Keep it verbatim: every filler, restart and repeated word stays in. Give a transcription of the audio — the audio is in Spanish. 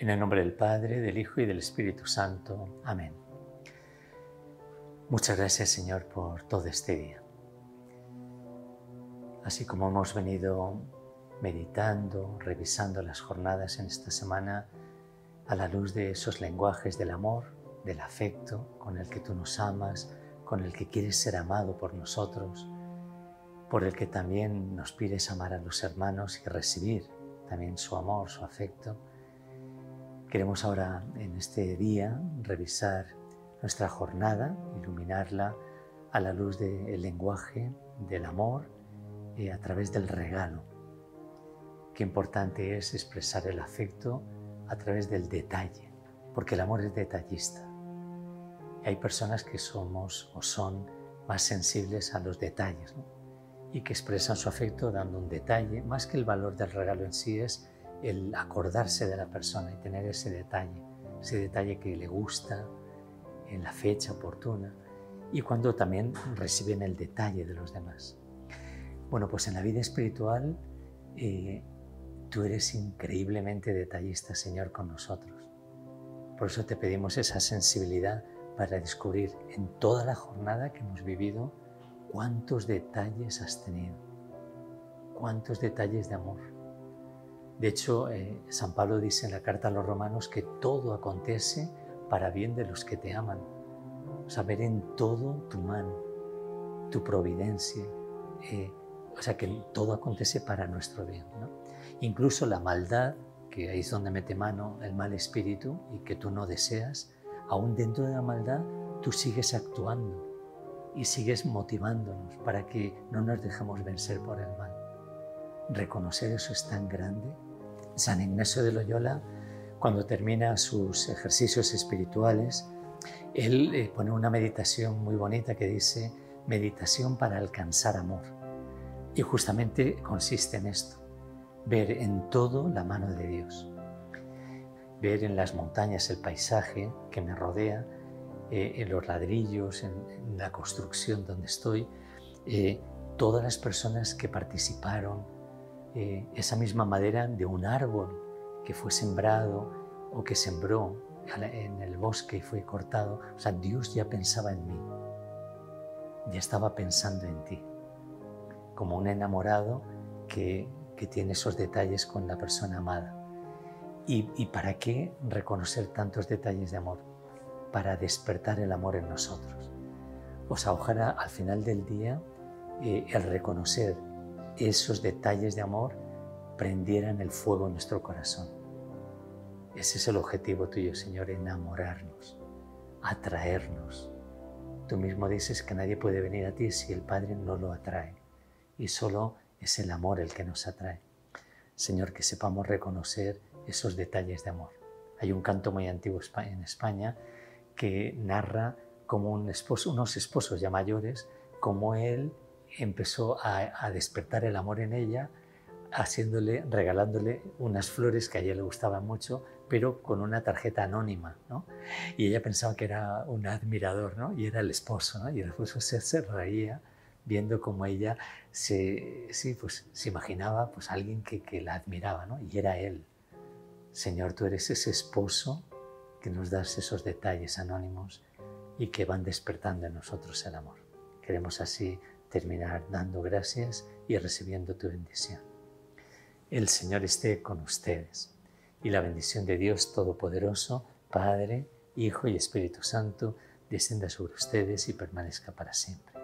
En el nombre del Padre, del Hijo y del Espíritu Santo. Amén. Muchas gracias, Señor, por todo este día. Así como hemos venido meditando, revisando las jornadas en esta semana, a la luz de esos lenguajes del amor, del afecto con el que tú nos amas, con el que quieres ser amado por nosotros, por el que también nos pides amar a los hermanos y recibir también su amor, su afecto. Queremos ahora, en este día, revisar nuestra jornada, iluminarla a la luz del lenguaje, del amor, eh, a través del regalo. Qué importante es expresar el afecto a través del detalle, porque el amor es detallista. Hay personas que somos o son más sensibles a los detalles, ¿no? Y que expresan su afecto dando un detalle. Más que el valor del regalo en sí es el acordarse de la persona y tener ese detalle, ese detalle que le gusta en la fecha oportuna y cuando también reciben el detalle de los demás. Bueno, pues en la vida espiritual eh, tú eres increíblemente detallista, Señor, con nosotros. Por eso te pedimos esa sensibilidad para descubrir en toda la jornada que hemos vivido cuántos detalles has tenido, cuántos detalles de amor. De hecho, eh, San Pablo dice en la carta a los romanos que todo acontece para bien de los que te aman. O sea, ver en todo tu mano, tu providencia. Eh, o sea, que todo acontece para nuestro bien, ¿no? Incluso la maldad, que ahí es donde mete mano el mal espíritu y que tú no deseas, aún dentro de la maldad tú sigues actuando y sigues motivándonos para que no nos dejemos vencer por el mal. Reconocer eso es tan grande. San Ignacio de Loyola, cuando termina sus ejercicios espirituales, él eh, pone una meditación muy bonita que dice meditación para alcanzar amor. Y justamente consiste en esto, ver en todo la mano de Dios, ver en las montañas el paisaje que me rodea, Eh, en los ladrillos, en, en la construcción donde estoy, eh, todas las personas que participaron, eh, esa misma madera de un árbol que fue sembrado o que sembró en el bosque y fue cortado. O sea, Dios ya pensaba en mí, ya estaba pensando en ti, como un enamorado que, que tiene esos detalles con la persona amada. ¿Y, y para qué reconocer tantos detalles de amor? Para despertar el amor en nosotros. O sea, ojalá al final del día eh, el reconocer esos detalles de amor prendieran el fuego en nuestro corazón. Ese es el objetivo tuyo, Señor, enamorarnos, atraernos. Tú mismo dices que nadie puede venir a ti si el Padre no lo atrae, y solo es el amor el que nos atrae. Señor, que sepamos reconocer esos detalles de amor. Hay un canto muy antiguo en España que narra como un esposo, unos esposos ya mayores, como él empezó a, a despertar el amor en ella, haciéndole, regalándole unas flores que a ella le gustaban mucho, pero con una tarjeta anónima, ¿no? Y ella pensaba que era un admirador, ¿no? Y era el esposo, ¿no? Y el esposo se, se reía viendo como ella se, sí, pues, se imaginaba, pues, alguien que, que la admiraba, ¿no? Y era él. Señor, tú eres ese esposo que nos das esos detalles anónimos y que van despertando en nosotros el amor. Queremos así terminar dando gracias y recibiendo tu bendición. El Señor esté con ustedes y la bendición de Dios Todopoderoso, Padre, Hijo y Espíritu Santo, descienda sobre ustedes y permanezca para siempre.